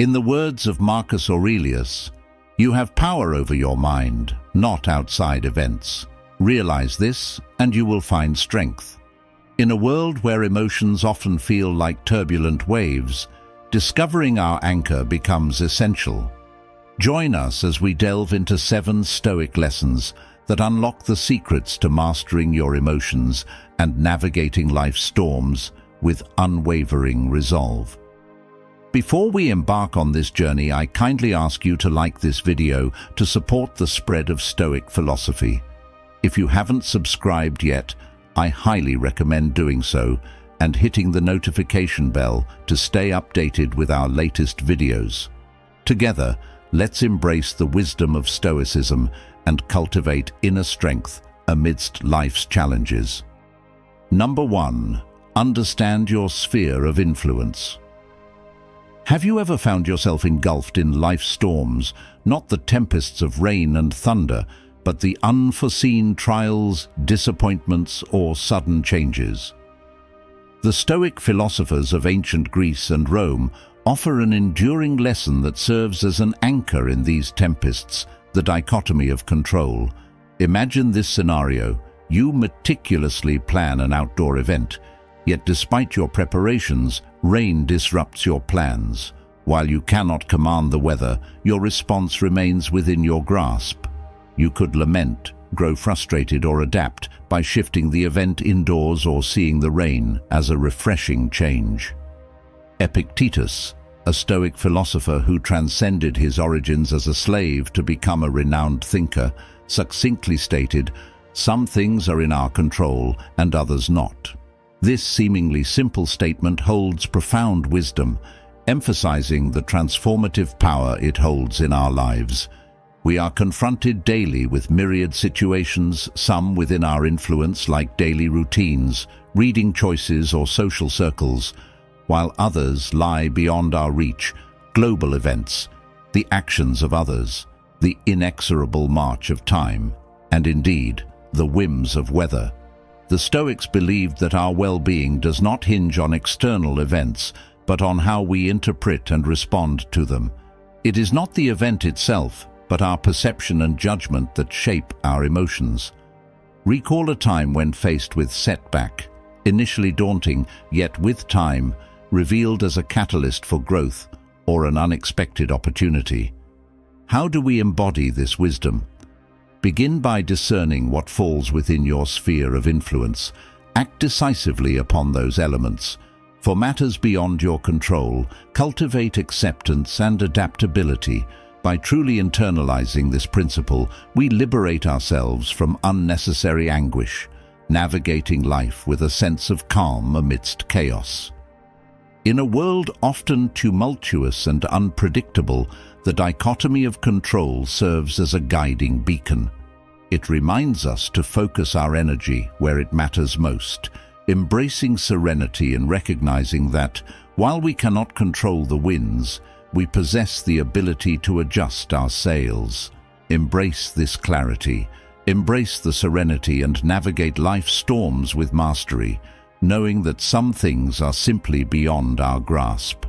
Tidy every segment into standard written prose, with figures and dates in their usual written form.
In the words of Marcus Aurelius, "You have power over your mind, not outside events. Realize this, and you will find strength." In a world where emotions often feel like turbulent waves, discovering our anchor becomes essential. Join us as we delve into 7 Stoic lessons that unlock the secrets to mastering your emotions and navigating life's storms with unwavering resolve. Before we embark on this journey, I kindly ask you to like this video to support the spread of Stoic philosophy. If you haven't subscribed yet, I highly recommend doing so and hitting the notification bell to stay updated with our latest videos. Together, let's embrace the wisdom of Stoicism and cultivate inner strength amidst life's challenges. Number 1. Understand your sphere of influence. Have you ever found yourself engulfed in life's storms, not the tempests of rain and thunder, but the unforeseen trials, disappointments, or sudden changes? The Stoic philosophers of ancient Greece and Rome offer an enduring lesson that serves as an anchor in these tempests, the dichotomy of control. Imagine this scenario: you meticulously plan an outdoor event, yet despite your preparations, rain disrupts your plans. While you cannot command the weather, your response remains within your grasp. You could lament, grow frustrated, or adapt by shifting the event indoors or seeing the rain as a refreshing change. Epictetus, a Stoic philosopher who transcended his origins as a slave to become a renowned thinker, succinctly stated, "Some things are in our control and others not." This seemingly simple statement holds profound wisdom, emphasizing the transformative power it holds in our lives. We are confronted daily with myriad situations, some within our influence like daily routines, reading choices, or social circles, while others lie beyond our reach: global events, the actions of others, the inexorable march of time, and indeed, the whims of weather. The Stoics believed that our well-being does not hinge on external events, but on how we interpret and respond to them. It is not the event itself, but our perception and judgment that shape our emotions. Recall a time when faced with setback, initially daunting, yet with time, revealed as a catalyst for growth or an unexpected opportunity. How do we embody this wisdom? Begin by discerning what falls within your sphere of influence. Act decisively upon those elements. For matters beyond your control, cultivate acceptance and adaptability. By truly internalizing this principle, we liberate ourselves from unnecessary anguish, navigating life with a sense of calm amidst chaos. In a world often tumultuous and unpredictable, the dichotomy of control serves as a guiding beacon. It reminds us to focus our energy where it matters most, embracing serenity and recognizing that, while we cannot control the winds, we possess the ability to adjust our sails. Embrace this clarity, embrace the serenity, and navigate life's storms with mastery, knowing that some things are simply beyond our grasp.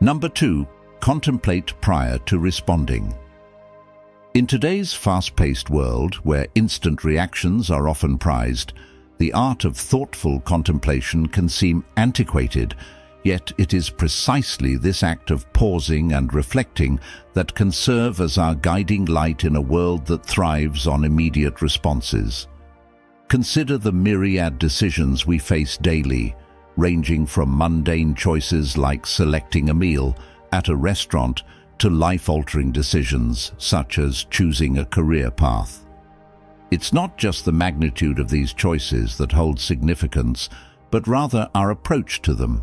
Number 2. Contemplate prior to responding. In today's fast-paced world, where instant reactions are often prized, the art of thoughtful contemplation can seem antiquated. Yet it is precisely this act of pausing and reflecting that can serve as our guiding light in a world that thrives on immediate responses. Consider the myriad decisions we face daily, ranging from mundane choices like selecting a meal at a restaurant to life-altering decisions such as choosing a career path. It's not just the magnitude of these choices that holds significance, but rather our approach to them.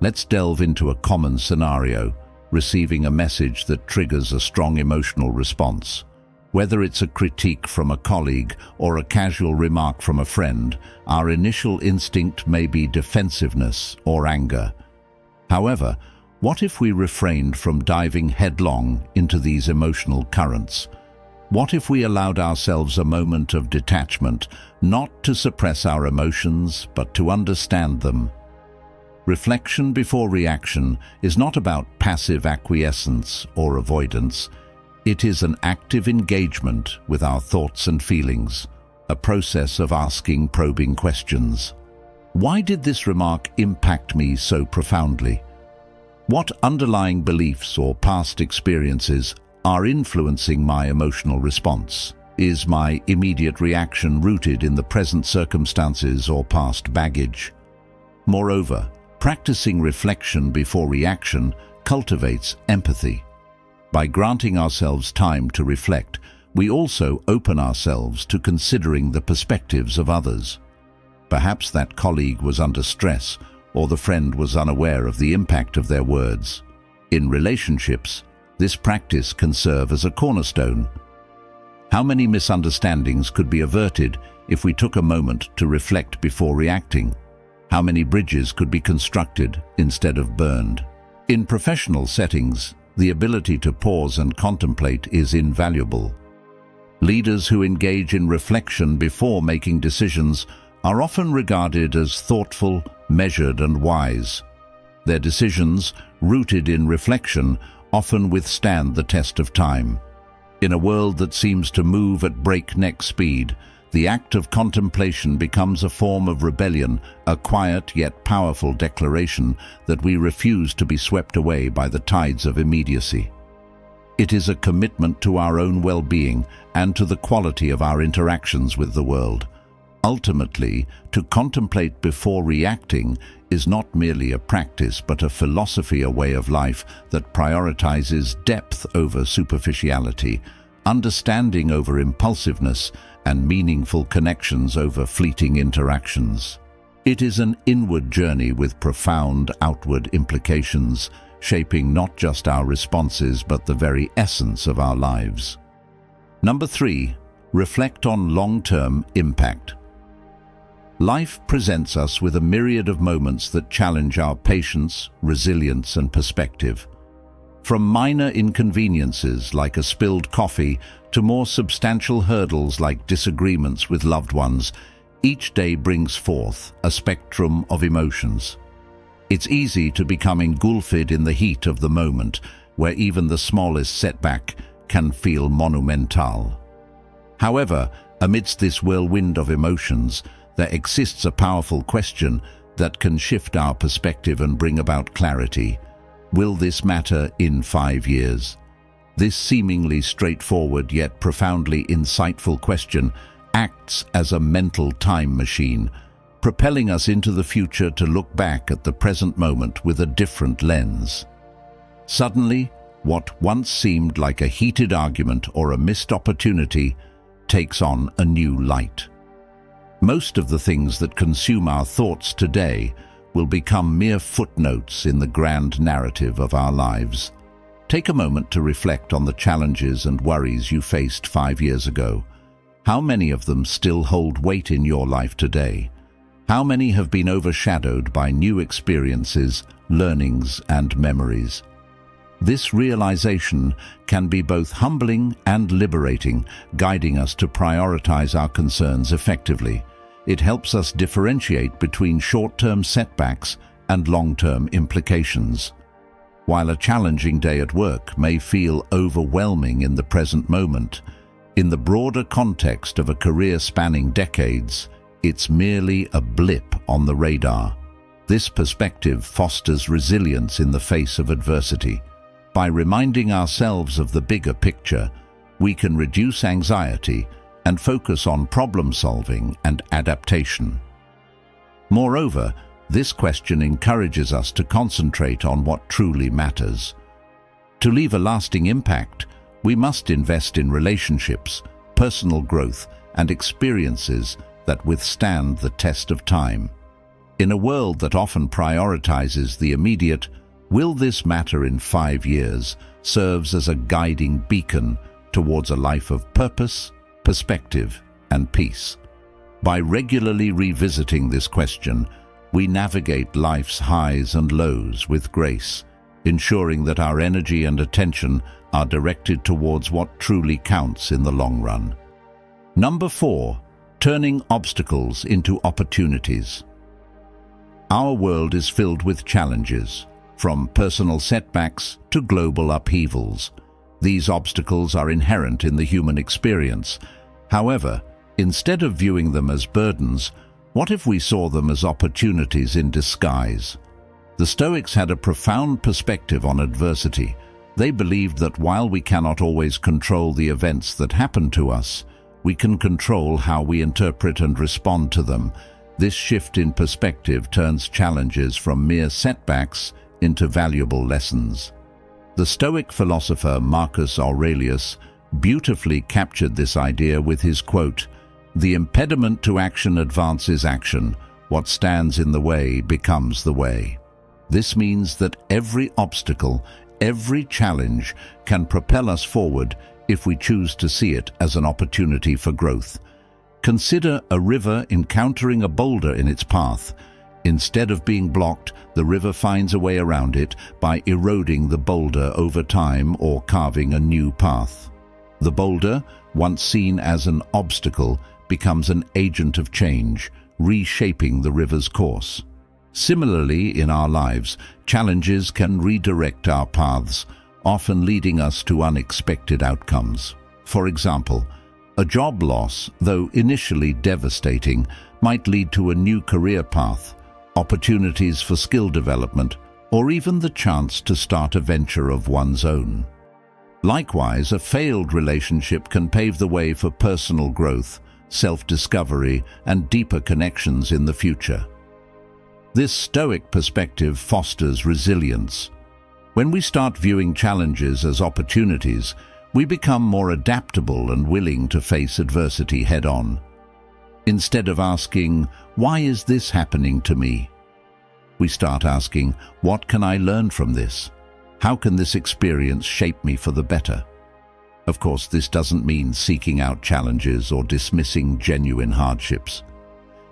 Let's delve into a common scenario: receiving a message that triggers a strong emotional response. Whether it's a critique from a colleague or a casual remark from a friend, our initial instinct may be defensiveness or anger. However, what if we refrained from diving headlong into these emotional currents? What if we allowed ourselves a moment of detachment, not to suppress our emotions, but to understand them? Reflection before reaction is not about passive acquiescence or avoidance. It is an active engagement with our thoughts and feelings, a process of asking probing questions. Why did this remark impact me so profoundly? What underlying beliefs or past experiences are influencing my emotional response? Is my immediate reaction rooted in the present circumstances or past baggage? Moreover, practicing reflection before reaction cultivates empathy. By granting ourselves time to reflect, we also open ourselves to considering the perspectives of others. Perhaps that colleague was under stress, or the friend was unaware of the impact of their words. In relationships, this practice can serve as a cornerstone. How many misunderstandings could be averted if we took a moment to reflect before reacting? How many bridges could be constructed instead of burned? In professional settings, the ability to pause and contemplate is invaluable. Leaders who engage in reflection before making decisions are often regarded as thoughtful, measured, and wise. Their decisions, rooted in reflection, often withstand the test of time. In a world that seems to move at breakneck speed, the act of contemplation becomes a form of rebellion, a quiet yet powerful declaration that we refuse to be swept away by the tides of immediacy. It is a commitment to our own well-being and to the quality of our interactions with the world. Ultimately, to contemplate before reacting is not merely a practice but a philosophy, a way of life that prioritizes depth over superficiality, understanding over impulsiveness, and meaningful connections over fleeting interactions. It is an inward journey with profound outward implications, shaping not just our responses but the very essence of our lives. Number 3. Reflect on long-term impact. Life presents us with a myriad of moments that challenge our patience, resilience, and perspective. From minor inconveniences like a spilled coffee to more substantial hurdles like disagreements with loved ones, each day brings forth a spectrum of emotions. It's easy to become engulfed in the heat of the moment, where even the smallest setback can feel monumental. However, amidst this whirlwind of emotions, there exists a powerful question that can shift our perspective and bring about clarity. Will this matter in 5 years? This seemingly straightforward yet profoundly insightful question acts as a mental time machine, propelling us into the future to look back at the present moment with a different lens. Suddenly, what once seemed like a heated argument or a missed opportunity takes on a new light. Most of the things that consume our thoughts today will become mere footnotes in the grand narrative of our lives. Take a moment to reflect on the challenges and worries you faced 5 years ago. How many of them still hold weight in your life today? How many have been overshadowed by new experiences, learnings, and memories? This realization can be both humbling and liberating, guiding us to prioritize our concerns effectively. It helps us differentiate between short-term setbacks and long-term implications. While a challenging day at work may feel overwhelming in the present moment, in the broader context of a career spanning decades, it's merely a blip on the radar. This perspective fosters resilience in the face of adversity. By reminding ourselves of the bigger picture, we can reduce anxiety and focus on problem-solving and adaptation. Moreover, this question encourages us to concentrate on what truly matters. To leave a lasting impact, we must invest in relationships, personal growth, and experiences that withstand the test of time. In a world that often prioritizes the immediate, will this matter in 5 years serves as a guiding beacon towards a life of purpose, perspective, and peace. By regularly revisiting this question, we navigate life's highs and lows with grace, ensuring that our energy and attention are directed towards what truly counts in the long run. Number 4. Turning obstacles into opportunities. Our world is filled with challenges, from personal setbacks to global upheavals. These obstacles are inherent in the human experience. However, instead of viewing them as burdens, what if we saw them as opportunities in disguise? The Stoics had a profound perspective on adversity. They believed that while we cannot always control the events that happen to us, we can control how we interpret and respond to them. This shift in perspective turns challenges from mere setbacks into valuable lessons. The Stoic philosopher Marcus Aurelius beautifully captured this idea with his quote, "The impediment to action advances action. What stands in the way becomes the way." This means that every obstacle, every challenge can propel us forward if we choose to see it as an opportunity for growth. Consider a river encountering a boulder in its path. Instead of being blocked, the river finds a way around it by eroding the boulder over time or carving a new path. The boulder, once seen as an obstacle, becomes an agent of change, reshaping the river's course. Similarly, in our lives, challenges can redirect our paths, often leading us to unexpected outcomes. For example, a job loss, though initially devastating, might lead to a new career path, opportunities for skill development, or even the chance to start a venture of one's own. Likewise, a failed relationship can pave the way for personal growth, self-discovery, and deeper connections in the future. This Stoic perspective fosters resilience. When we start viewing challenges as opportunities, we become more adaptable and willing to face adversity head-on. Instead of asking, "Why is this happening to me?" we start asking, "What can I learn from this? How can this experience shape me for the better?" Of course, this doesn't mean seeking out challenges or dismissing genuine hardships.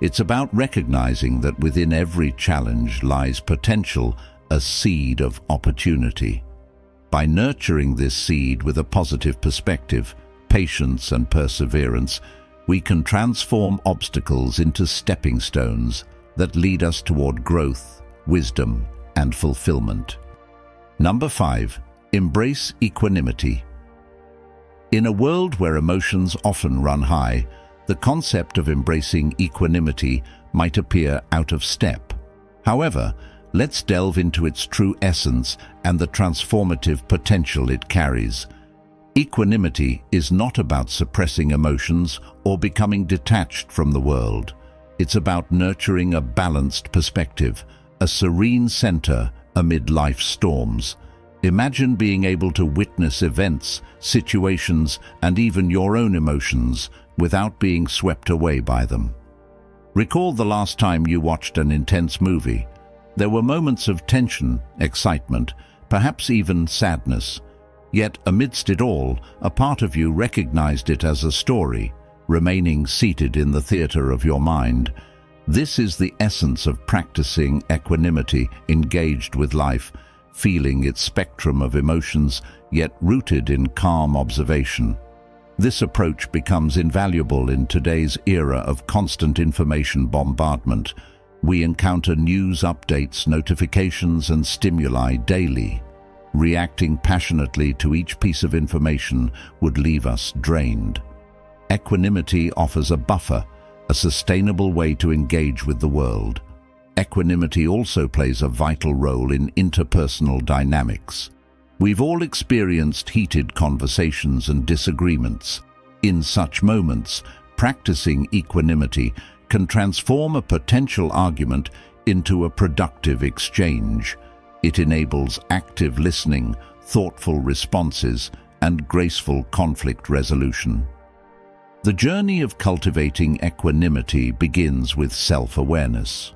It's about recognizing that within every challenge lies potential, a seed of opportunity. By nurturing this seed with a positive perspective, patience and perseverance, we can transform obstacles into stepping stones that lead us toward growth, wisdom, and fulfillment. Number 5. Embrace equanimity. In a world where emotions often run high, the concept of embracing equanimity might appear out of step. However, let's delve into its true essence and the transformative potential it carries. Equanimity is not about suppressing emotions or becoming detached from the world. It's about nurturing a balanced perspective, a serene center amid life's storms. Imagine being able to witness events, situations, and even your own emotions without being swept away by them. Recall the last time you watched an intense movie. There were moments of tension, excitement, perhaps even sadness. Yet, amidst it all, a part of you recognized it as a story, remaining seated in the theater of your mind. This is the essence of practicing equanimity, engaged with life, feeling its spectrum of emotions, yet rooted in calm observation. This approach becomes invaluable in today's era of constant information bombardment. We encounter news updates, notifications, and stimuli daily. Reacting passionately to each piece of information would leave us drained. Equanimity offers a buffer, a sustainable way to engage with the world. Equanimity also plays a vital role in interpersonal dynamics. We've all experienced heated conversations and disagreements. In such moments, practicing equanimity can transform a potential argument into a productive exchange. It enables active listening, thoughtful responses, and graceful conflict resolution. The journey of cultivating equanimity begins with self-awareness.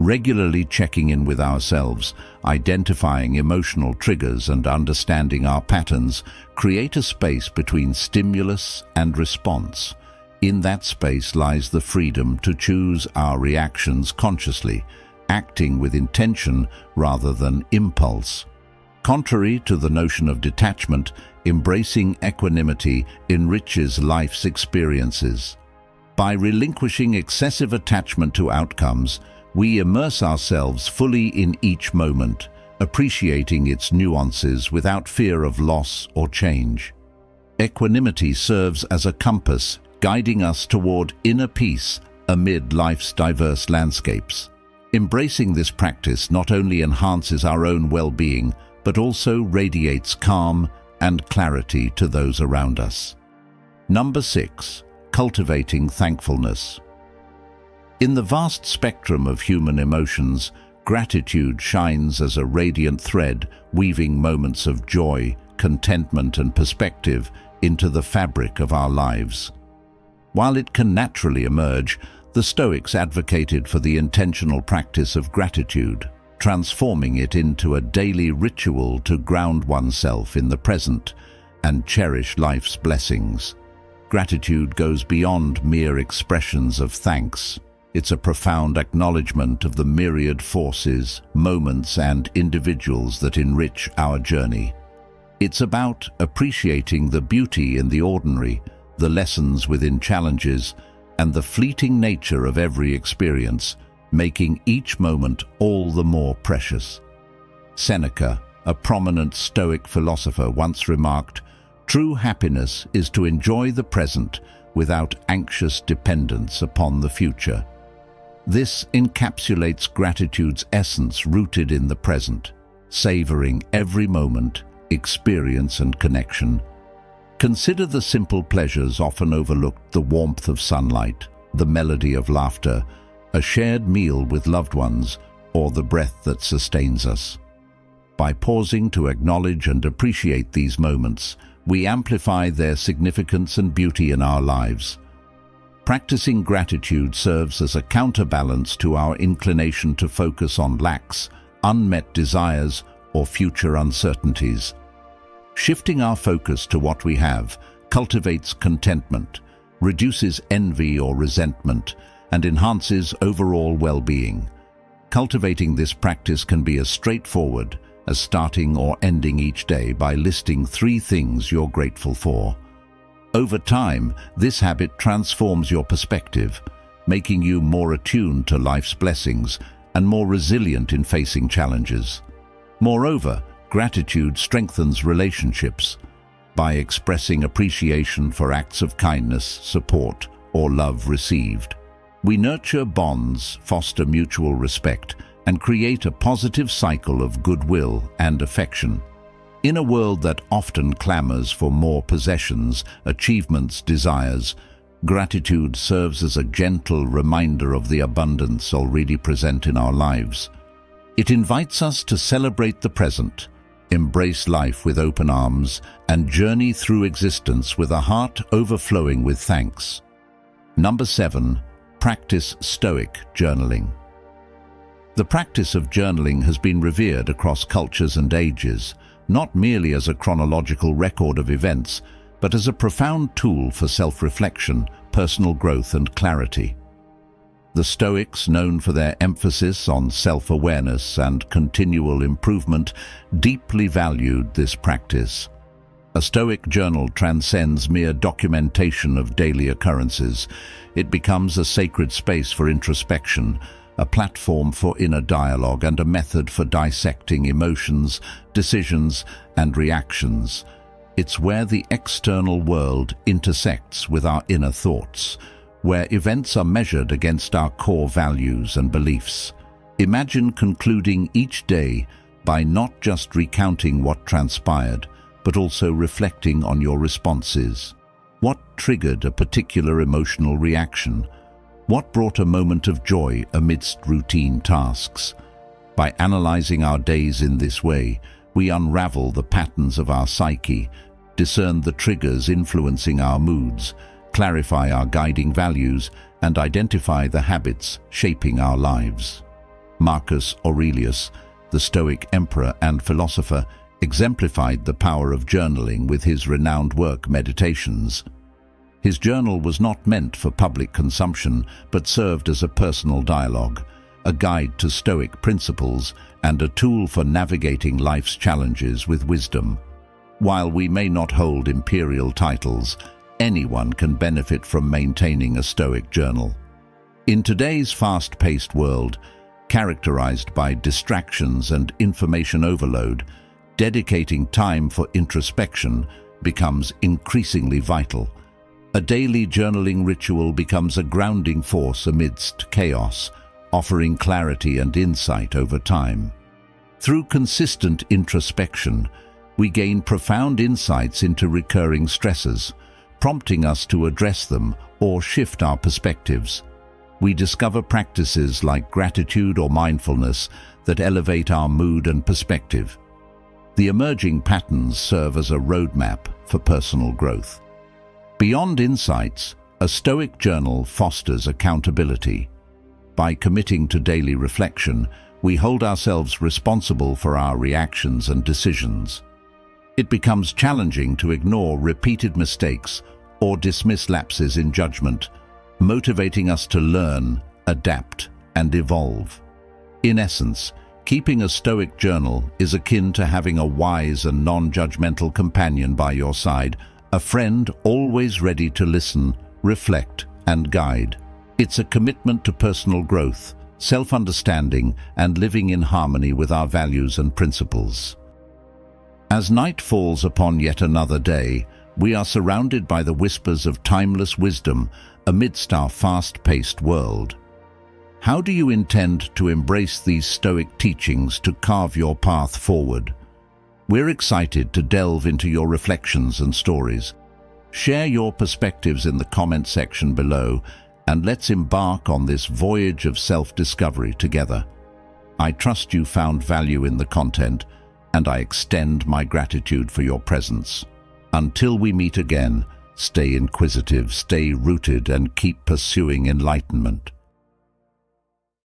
Regularly checking in with ourselves, identifying emotional triggers, and understanding our patterns create a space between stimulus and response. In that space lies the freedom to choose our reactions consciously, acting with intention rather than impulse. Contrary to the notion of detachment, embracing equanimity enriches life's experiences. By relinquishing excessive attachment to outcomes, we immerse ourselves fully in each moment, appreciating its nuances without fear of loss or change. Equanimity serves as a compass, guiding us toward inner peace amid life's diverse landscapes. Embracing this practice not only enhances our own well-being, but also radiates calm and clarity to those around us. Number 6. Cultivating thankfulness. In the vast spectrum of human emotions, gratitude shines as a radiant thread, weaving moments of joy, contentment, and perspective into the fabric of our lives. While it can naturally emerge, the Stoics advocated for the intentional practice of gratitude, transforming it into a daily ritual to ground oneself in the present and cherish life's blessings. Gratitude goes beyond mere expressions of thanks. It's a profound acknowledgement of the myriad forces, moments, and individuals that enrich our journey. It's about appreciating the beauty in the ordinary, the lessons within challenges, and the fleeting nature of every experience, making each moment all the more precious. Seneca, a prominent Stoic philosopher, once remarked, "True happiness is to enjoy the present without anxious dependence upon the future." This encapsulates gratitude's essence, rooted in the present, savoring every moment, experience, and connection. Consider the simple pleasures often overlooked: the warmth of sunlight, the melody of laughter, a shared meal with loved ones, or the breath that sustains us. By pausing to acknowledge and appreciate these moments, we amplify their significance and beauty in our lives. Practicing gratitude serves as a counterbalance to our inclination to focus on lacks, unmet desires, or future uncertainties. Shifting our focus to what we have cultivates contentment, reduces envy or resentment, and enhances overall well-being. Cultivating this practice can be as straightforward as starting or ending each day by listing 3 things you're grateful for. Over time, this habit transforms your perspective, making you more attuned to life's blessings and more resilient in facing challenges. Moreover, gratitude strengthens relationships. By expressing appreciation for acts of kindness, support, or love received, we nurture bonds, foster mutual respect, and create a positive cycle of goodwill and affection. In a world that often clamors for more possessions, achievements, desires, gratitude serves as a gentle reminder of the abundance already present in our lives. It invites us to celebrate the present, embrace life with open arms, and journey through existence with a heart overflowing with thanks. Number 7. Practice Stoic journaling. The practice of journaling has been revered across cultures and ages, not merely as a chronological record of events, but as a profound tool for self-reflection, personal growth, and clarity. The Stoics, known for their emphasis on self-awareness and continual improvement, deeply valued this practice. A Stoic journal transcends mere documentation of daily occurrences. It becomes a sacred space for introspection, a platform for inner dialogue, and a method for dissecting emotions, decisions, and reactions. It's where the external world intersects with our inner thoughts, where events are measured against our core values and beliefs. Imagine concluding each day by not just recounting what transpired, but also reflecting on your responses. What triggered a particular emotional reaction? What brought a moment of joy amidst routine tasks? By analyzing our days in this way, we unravel the patterns of our psyche, discern the triggers influencing our moods, clarify our guiding values, and identify the habits shaping our lives. Marcus Aurelius, the Stoic emperor and philosopher, exemplified the power of journaling with his renowned work Meditations. His journal was not meant for public consumption, but served as a personal dialogue, a guide to Stoic principles, and a tool for navigating life's challenges with wisdom. While we may not hold imperial titles, anyone can benefit from maintaining a Stoic journal. In today's fast-paced world, characterized by distractions and information overload, dedicating time for introspection becomes increasingly vital. A daily journaling ritual becomes a grounding force amidst chaos, offering clarity and insight over time. Through consistent introspection, we gain profound insights into recurring stresses, prompting us to address them or shift our perspectives. We discover practices like gratitude or mindfulness that elevate our mood and perspective. The emerging patterns serve as a roadmap for personal growth. Beyond insights, a Stoic journal fosters accountability. By committing to daily reflection, we hold ourselves responsible for our reactions and decisions. It becomes challenging to ignore repeated mistakes or dismiss lapses in judgment, motivating us to learn, adapt, and evolve. In essence, keeping a Stoic journal is akin to having a wise and non-judgmental companion by your side, a friend always ready to listen, reflect, and guide. It's a commitment to personal growth, self-understanding, and living in harmony with our values and principles. As night falls upon yet another day, we are surrounded by the whispers of timeless wisdom amidst our fast-paced world. How do you intend to embrace these Stoic teachings to carve your path forward? We're excited to delve into your reflections and stories. Share your perspectives in the comment section below, and let's embark on this voyage of self-discovery together. I trust you found value in the content, and I extend my gratitude for your presence. Until we meet again, stay inquisitive, stay rooted, and keep pursuing enlightenment.